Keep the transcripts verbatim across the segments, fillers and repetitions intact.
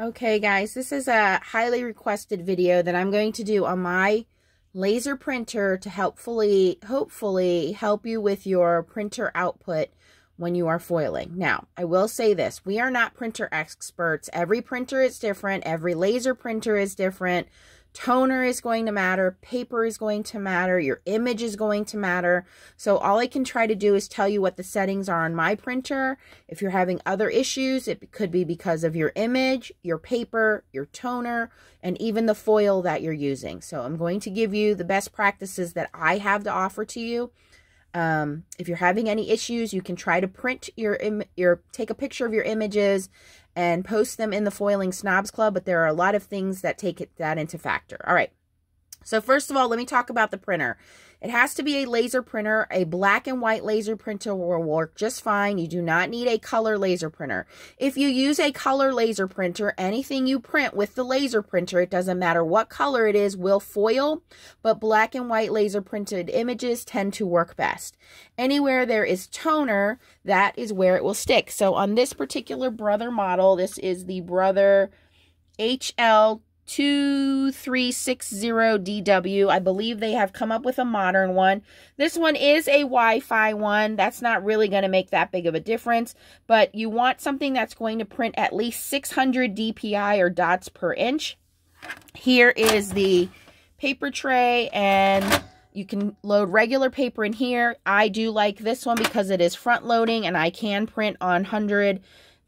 Okay guys, this is a highly requested video that I'm going to do on my laser printer to helpfully, hopefully help you with your printer output when you are foiling. Now, I will say this, we are not printer experts. Every printer is different. Every laser printer is different. Toner is going to matter. Paper is going to matter. Your image is going to matter. So all I can try to do is tell you what the settings are on my printer. If you're having other issues, it could be because of your image, your paper, your toner, and even the foil that you're using. So I'm going to give you the best practices that I have to offer to you. Um, if you're having any issues, you can try to print your, im your, take a picture of your images and post them in the Foiling Snobs Club, but there are a lot of things that take it, that into factor. All right. So first of all, let me talk about the printer. It has to be a laser printer. A black and white laser printer will work just fine. You do not need a color laser printer. If you use a color laser printer, anything you print with the laser printer, it doesn't matter what color it is, will foil, but black and white laser printed images tend to work best. Anywhere there is toner, that is where it will stick. So on this particular Brother model, this is the Brother H L two three six zero D W. I believe they have come up with a modern one. This one is a Wi-Fi one. That's not really going to make that big of a difference, but you want something that's going to print at least six hundred D P I or dots per inch. Here is the paper tray, and you can load regular paper in here. I do like this one because it is front loading and I can print on one hundred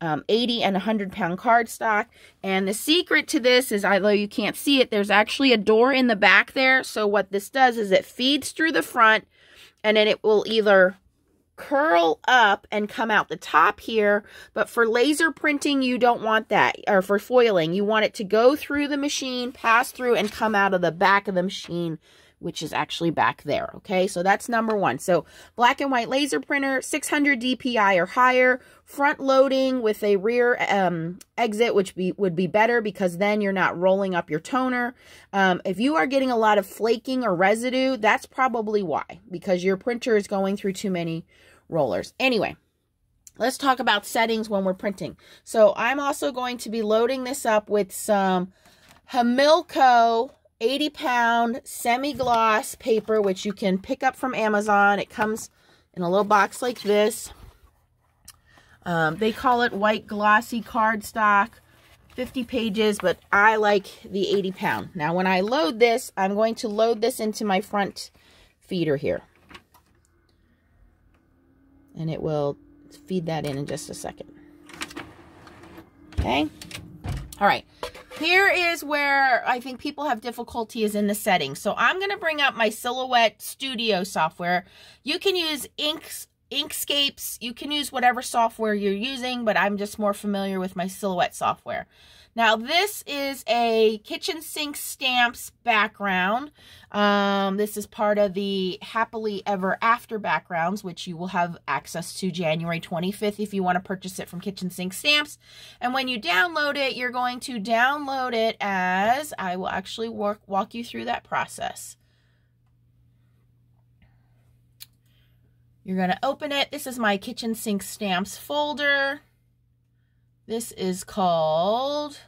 Um, eighty and one hundred pound cardstock. And the secret to this is, although you can't see it, there's actually a door in the back there. So what this does is it feeds through the front, and then it will either curl up and come out the top here. But for laser printing, you don't want that, or for foiling, you want it to go through the machine, pass through, and come out of the back of the machine, which is actually back there, okay? So that's number one. So black and white laser printer, six hundred D P I or higher, front loading with a rear um, exit, which be, would be better because then you're not rolling up your toner. Um, if you are getting a lot of flaking or residue, that's probably why, because your printer is going through too many rollers. Anyway, let's talk about settings when we're printing. So I'm also going to be loading this up with some Hamilco eighty pound semi-gloss paper, which you can pick up from Amazon. It comes in a little box like this. Um, they call it white glossy cardstock, fifty pages, but I like the eighty pound. Now, when I load this, I'm going to load this into my front feeder here. And it will feed that in in just a second. Okay. All right. Here is where I think people have difficulty, is in the settings. So I'm going to bring up my Silhouette Studio software. You can use inks, Inkscapes. You can use whatever software you're using, but I'm just more familiar with my Silhouette software. Now, this is a Kitchen Sink Stamps background. Um, this is part of the Happily Ever After Backgrounds, which you will have access to January twenty-fifth if you want to purchase it from Kitchen Sink Stamps. And when you download it, you're going to download it as, I will actually work, walk you through that process. You're going to open it. This is my Kitchen Sink Stamps folder. This is called,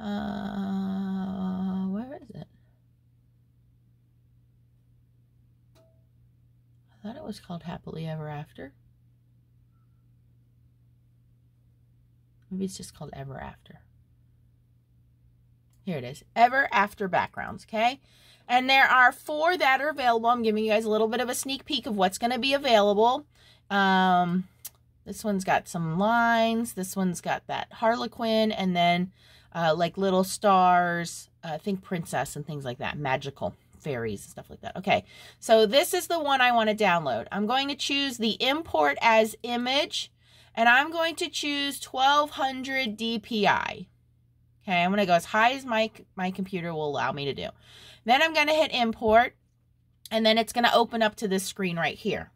uh, where is it? I thought it was called Happily Ever After. Maybe it's just called Ever After. Here it is, Ever After Backgrounds, okay? And there are four that are available. I'm giving you guys a little bit of a sneak peek of what's going to be available. Um, this one's got some lines. This one's got that Harlequin, and then uh, like little stars, uh, think princess and things like that, magical fairies and stuff like that. Okay, so this is the one I want to download. I'm going to choose the import as image, and I'm going to choose twelve hundred D P I. Okay, I'm going to go as high as my, my computer will allow me to do. Then I'm going to hit import, and then it's going to open up to this screen right here.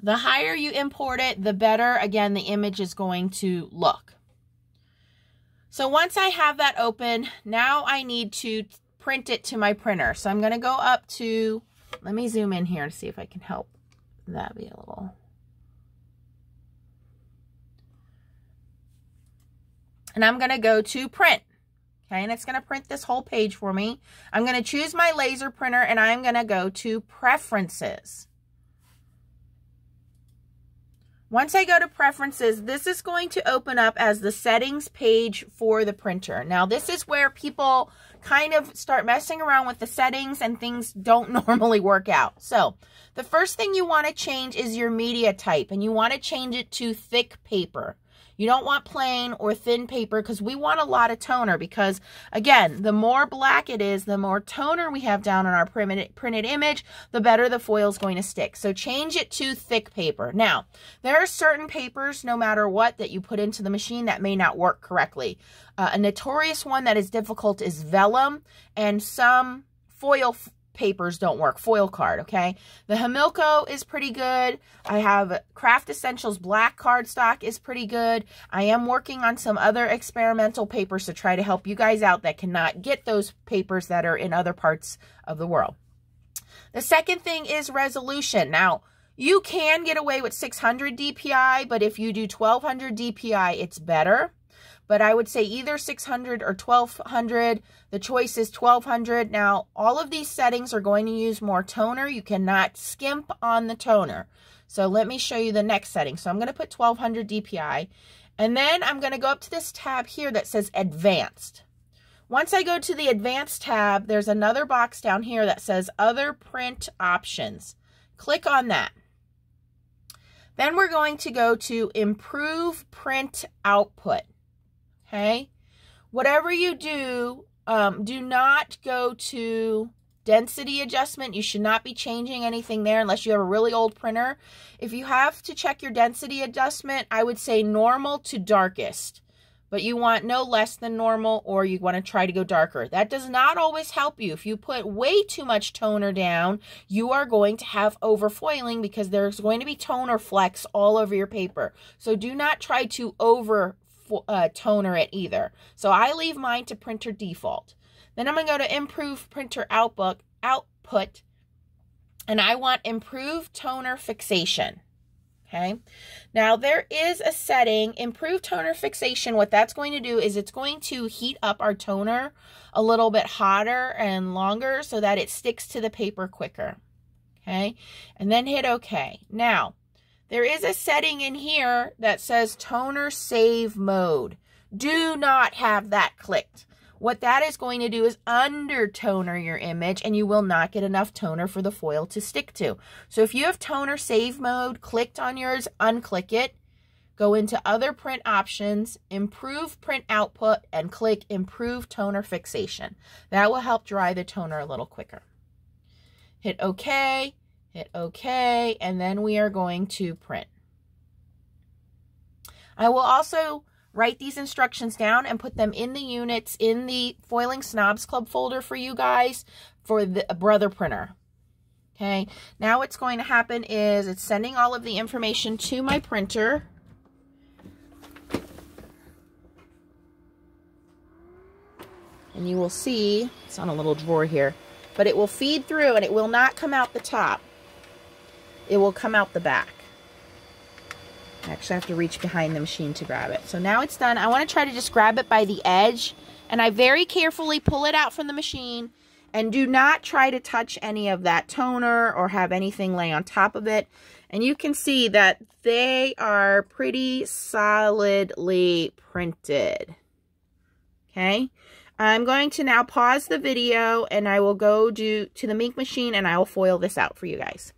The higher you import it, the better, again, the image is going to look. So once I have that open, now I need to print it to my printer. So I'm going to go up to, let me zoom in here and see if I can help that be a little. and I'm going to go to print. Okay, and it's going to print this whole page for me. I'm going to choose my laser printer, and I'm going to go to preferences. Once I go to preferences, this is going to open up as the settings page for the printer. Now, this is where people kind of start messing around with the settings and things don't normally work out. So the first thing you want to change is your media type, and you want to change it to thick paper. You don't want plain or thin paper because we want a lot of toner, because again, the more black it is, the more toner we have down on our printed image, the better the foil is going to stick. So change it to thick paper. Now, there are certain papers, no matter what, that you put into the machine that may not work correctly. Uh, a notorious one that is difficult is vellum, and some foil papers don't work, foil card, okay? The Hamilco is pretty good. I have Craft Essentials black cardstock is pretty good. I am working on some other experimental papers to try to help you guys out that cannot get those papers that are in other parts of the world. The second thing is resolution. Now, you can get away with six hundred D P I, but if you do twelve hundred D P I, it's better. But I would say either six hundred or twelve hundred. The choice is twelve hundred. Now, all of these settings are going to use more toner. You cannot skimp on the toner. So let me show you the next setting. So I'm going to put twelve hundred D P I. And then I'm going to go up to this tab here that says Advanced. Once I go to the Advanced tab, there's another box down here that says Other Print Options. Click on that. Then we're going to go to Improve Print Output. Okay, whatever you do, um, do not go to density adjustment. You should not be changing anything there unless you have a really old printer. If you have to check your density adjustment, I would say normal to darkest, but you want no less than normal, or you want to try to go darker. That does not always help you. If you put way too much toner down, you are going to have overfoiling because there's going to be toner flecks all over your paper. So do not try to overfoil. Uh, toner it either. So I leave mine to printer default. Then I'm going to go to improve printer output, output, and I want improved toner fixation. Okay. Now there is a setting, improved toner fixation. What that's going to do is it's going to heat up our toner a little bit hotter and longer so that it sticks to the paper quicker. Okay. And then hit okay. Now, there is a setting in here that says toner save mode. Do not have that clicked. What that is going to do is undertoner your image, and you will not get enough toner for the foil to stick to. So if you have toner save mode clicked on yours, unclick it. Go into other print options, improve print output, and click improve toner fixation. That will help dry the toner a little quicker. Hit okay. Hit okay, and then we are going to print. I will also write these instructions down and put them in the units in the Foiling Snobs Club folder for you guys for the Brother printer. Okay, now what's going to happen is it's sending all of the information to my printer. And you will see, it's on a little drawer here, but it will feed through and it will not come out the top. It will come out the back. I actually have to reach behind the machine to grab it. So now it's done. I want to try to just grab it by the edge, and I very carefully pull it out from the machine, and do not try to touch any of that toner or have anything lay on top of it. And you can see that they are pretty solidly printed. Okay. I'm going to now pause the video, and I will go do to the Minc machine, and I will foil this out for you guys.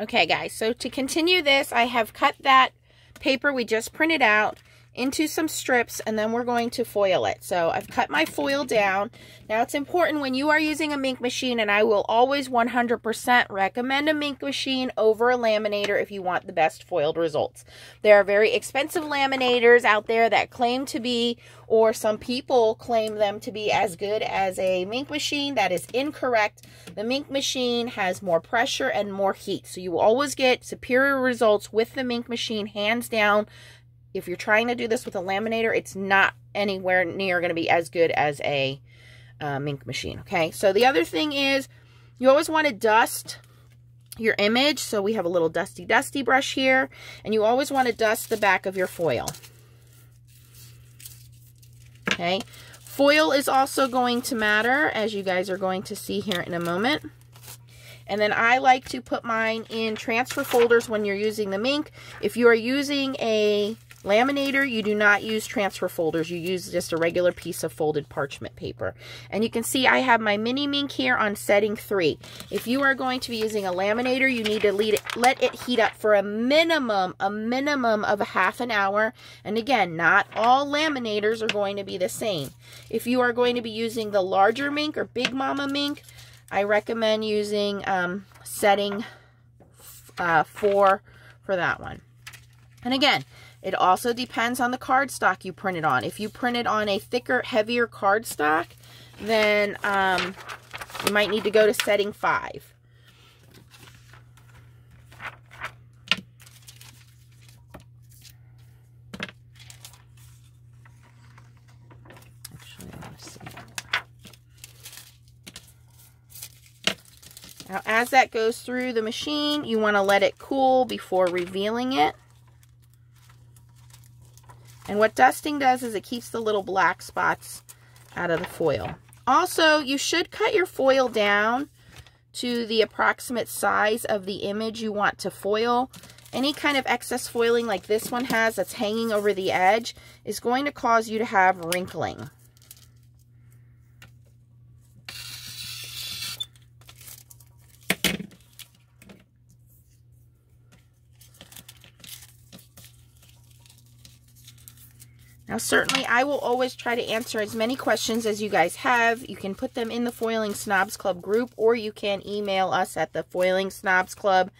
Okay, guys, so to continue this, I have cut that paper we just printed out into some strips, and then we're going to foil it. So I've cut my foil down. Now, it's important when you are using a Minc machine, and I will always one hundred percent recommend a Minc machine over a laminator if you want the best foiled results. There are very expensive laminators out there that claim to be, or some people claim them to be, as good as a Minc machine. That is incorrect. The Minc machine has more pressure and more heat, so you will always get superior results with the Minc machine, hands down. If you're trying to do this with a laminator, it's not anywhere near going to be as good as a uh, Minc machine, okay? So the other thing is you always want to dust your image. So we have a little dusty dusty brush here, and you always want to dust the back of your foil. Okay, foil is also going to matter, as you guys are going to see here in a moment. And then I like to put mine in transfer folders when you're using the Minc. If you are using a laminator, you do not use transfer folders. You use just a regular piece of folded parchment paper. And you can see I have my mini Minc here on setting three. If you are going to be using a laminator, you need to let it, let it heat up for a minimum, a minimum of a half an hour. And again, not all laminators are going to be the same. If you are going to be using the larger Minc or Big Mama Minc, I recommend using um, setting uh, four for that one. And again, it also depends on the cardstock you print it on. If you print it on a thicker, heavier cardstock, then um, you might need to go to setting five. Actually, I want to see. Now, as that goes through the machine, you want to let it cool before revealing it. And what dusting does is it keeps the little black spots out of the foil. Also, you should cut your foil down to the approximate size of the image you want to foil. Any kind of excess foiling like this one has that's hanging over the edge is going to cause you to have wrinkling. Now, certainly, I will always try to answer as many questions as you guys have. You can put them in the Foiling Snobs Club group, or you can email us at the foiling snobs club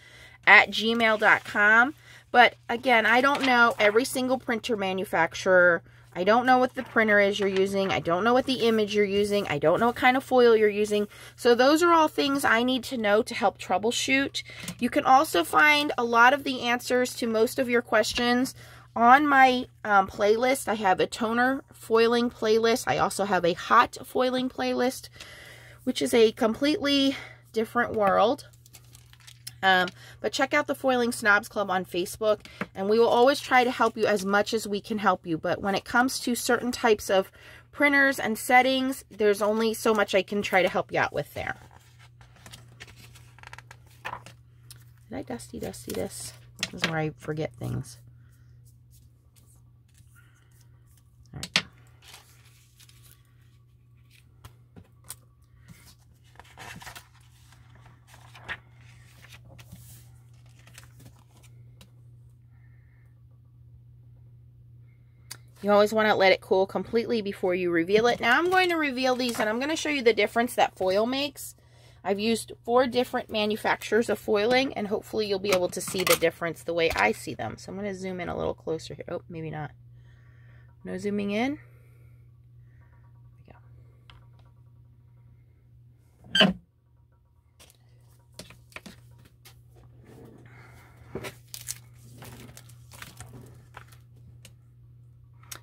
at gmail dot com. But, again, I don't know every single printer manufacturer. I don't know what the printer is you're using. I don't know what the image you're using. I don't know what kind of foil you're using. So those are all things I need to know to help troubleshoot. You can also find a lot of the answers to most of your questions on my um, playlist. I have a toner foiling playlist. I also have a hot foiling playlist, which is a completely different world. Um, but check out the Foiling Snobs Club on Facebook, and we will always try to help you as much as we can help you. But when it comes to certain types of printers and settings, there's only so much I can try to help you out with there. Did I dusty dusty this? This is where I forget things. You always want to let it cool completely before you reveal it. Now I'm going to reveal these, and I'm going to show you the difference that foil makes. I've used four different manufacturers of foiling, and hopefully you'll be able to see the difference the way I see them. So I'm going to zoom in a little closer here. Oh, maybe not. No zooming in. There we go.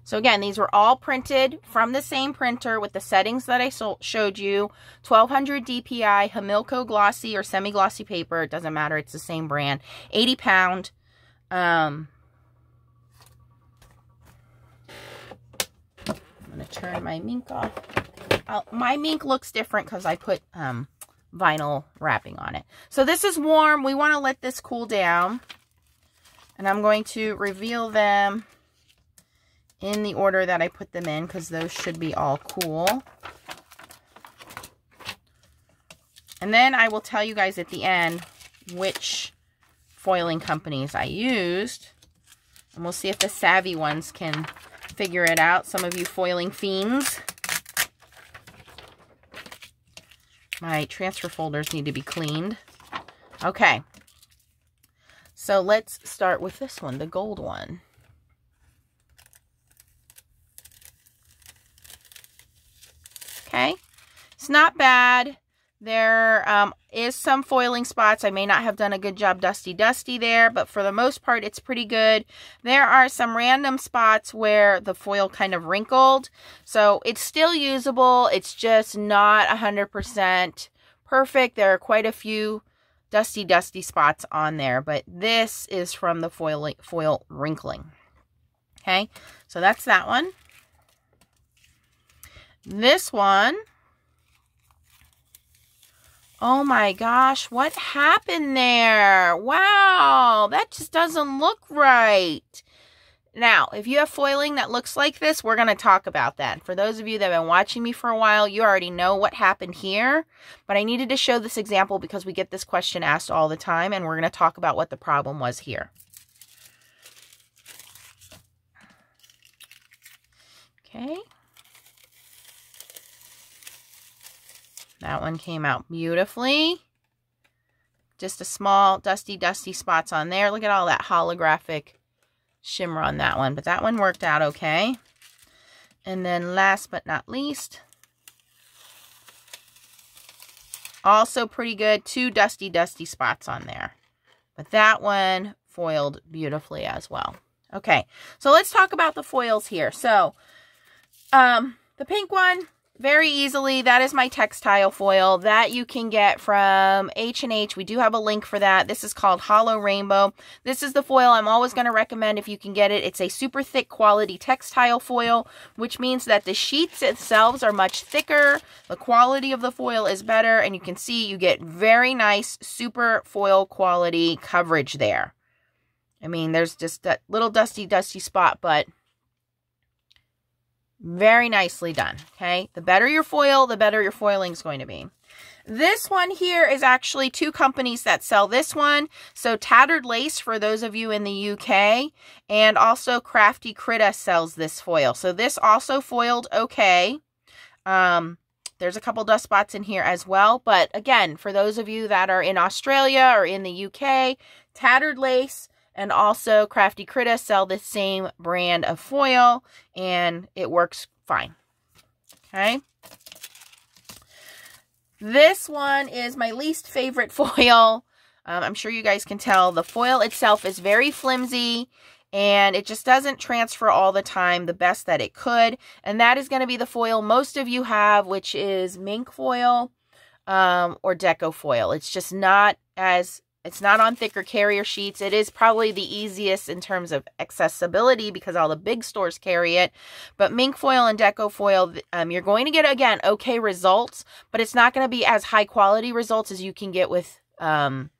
So again, these were all printed from the same printer with the settings that I so showed you. twelve hundred D P I, Hamilco glossy or semi-glossy paper. It doesn't matter. It's the same brand. eighty pound. Um, I'm going to turn my Minc off. I'll, my Minc looks different because I put um, vinyl wrapping on it. So this is warm. We want to let this cool down. And I'm going to reveal them in the order that I put them in, because those should be all cool. And then I will tell you guys at the end which foiling companies I used. And we'll see if the savvy ones can figure it out. Some of you foiling fiends. My transfer folders need to be cleaned. Okay. So let's start with this one, the gold one. Okay. It's not bad. There um, is some foiling spots. I may not have done a good job dusty dusty there, but for the most part, it's pretty good. There are some random spots where the foil kind of wrinkled. So it's still usable. It's just not one hundred percent perfect. There are quite a few dusty, dusty spots on there, but this is from the foil, foil wrinkling. Okay, so that's that one. This one, oh my gosh, what happened there? Wow, that just doesn't look right. Now, if you have foiling that looks like this, we're going to talk about that. For those of you that have been watching me for a while, you already know what happened here. But I needed to show this example because we get this question asked all the time, and we're going to talk about what the problem was here. Okay. That one came out beautifully. Just a small dusty, dusty spots on there. Look at all that holographic shimmer on that one, but that one worked out okay. And then last but not least, also pretty good, two dusty dusty spots on there, but that one foiled beautifully as well. Okay, so let's talk about the foils here. So um the pink one, very easily, that is my textile foil that you can get from H and H. We do have a link for that. This is called Holo Rainbow. This is the foil I'm always going to recommend if you can get it. It's a super thick quality textile foil, which means that the sheets themselves are much thicker. The quality of the foil is better, and you can see you get very nice super foil quality coverage there. I mean, there's just that little dusty, dusty spot, but very nicely done. Okay, the better your foil, the better your foiling is going to be. This one here is actually two companies that sell this one. So Tattered Lace, for those of you in the U K, and also Crafty Critter sells this foil. So this also foiled okay. Um, there's a couple dust spots in here as well. But again, for those of you that are in Australia or in the U K, Tattered Lace and also Crafty Critter sell the same brand of foil, and it works fine. Okay. This one is my least favorite foil. Um, I'm sure you guys can tell the foil itself is very flimsy, and it just doesn't transfer all the time the best that it could. And that is going to be the foil most of you have, which is Minc foil um, or Deco foil. It's just not as... It's not on thicker carrier sheets. It is probably the easiest in terms of accessibility because all the big stores carry it. But Minc foil and Deco foil, um, you're going to get, again, okay results, but it's not going to be as high quality results as you can get with um,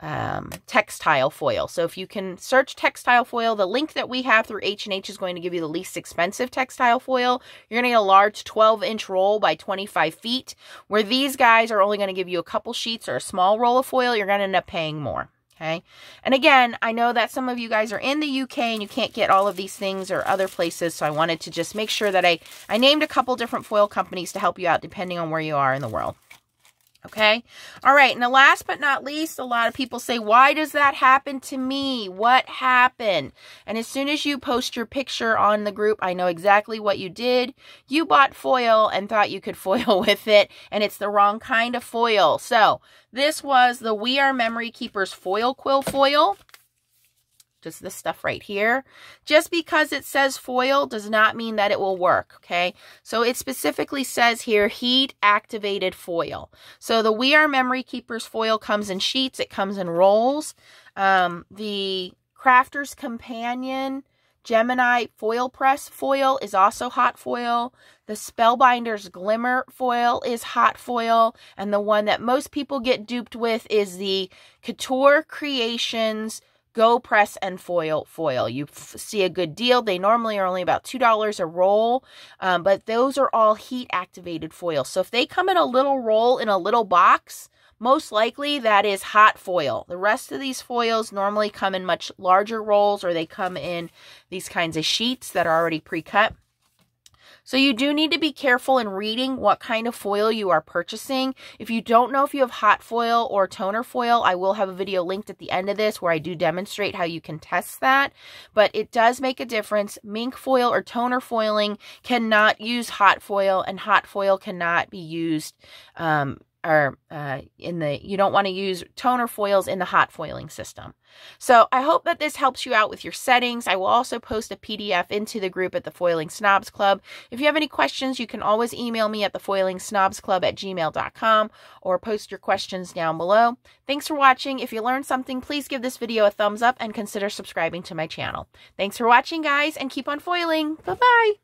um, textile foil. So if you can search textile foil, the link that we have through H and H is going to give you the least expensive textile foil. You're going to get a large twelve inch roll by twenty-five feet, where these guys are only going to give you a couple sheets or a small roll of foil. You're going to end up paying more. Okay. And again, I know that some of you guys are in the U K and you can't get all of these things or other places. So I wanted to just make sure that I, I named a couple different foil companies to help you out depending on where you are in the world. Okay. All right. And the last but not least, a lot of people say, why does that happen to me? What happened? And as soon as you post your picture on the group, I know exactly what you did. You bought foil and thought you could foil with it, and it's the wrong kind of foil. So this was the We Are Memory Keepers Foil Quill Foil. Just this stuff right here. Just because it says foil does not mean that it will work, okay? So it specifically says here, heat activated foil. So the We Are Memory Keepers foil comes in sheets, it comes in rolls. Um, the Crafters Companion Gemini Foil Press foil is also hot foil. The Spellbinders Glimmer foil is hot foil. And the one that most people get duped with is the Couture Creations Go Press and Foil foil. You see a good deal. They normally are only about two dollars a roll, um, but those are all heat activated foil. So if they come in a little roll in a little box, most likely that is hot foil. The rest of these foils normally come in much larger rolls, or they come in these kinds of sheets that are already pre-cut. So you do need to be careful in reading what kind of foil you are purchasing. If you don't know if you have hot foil or toner foil, I will have a video linked at the end of this where I do demonstrate how you can test that. But it does make a difference. Minc foil or toner foiling cannot use hot foil, and hot foil cannot be used um, or uh, in the, you don't want to use toner foils in the hot foiling system. So I hope that this helps you out with your settings. I will also post a P D F into the group at the Foiling Snobs Club. If you have any questions, you can always email me at the foiling snobs club at gmail dot com or post your questions down below. Thanks for watching. If you learned something, please give this video a thumbs up and consider subscribing to my channel. Thanks for watching, guys, and keep on foiling. Bye-bye.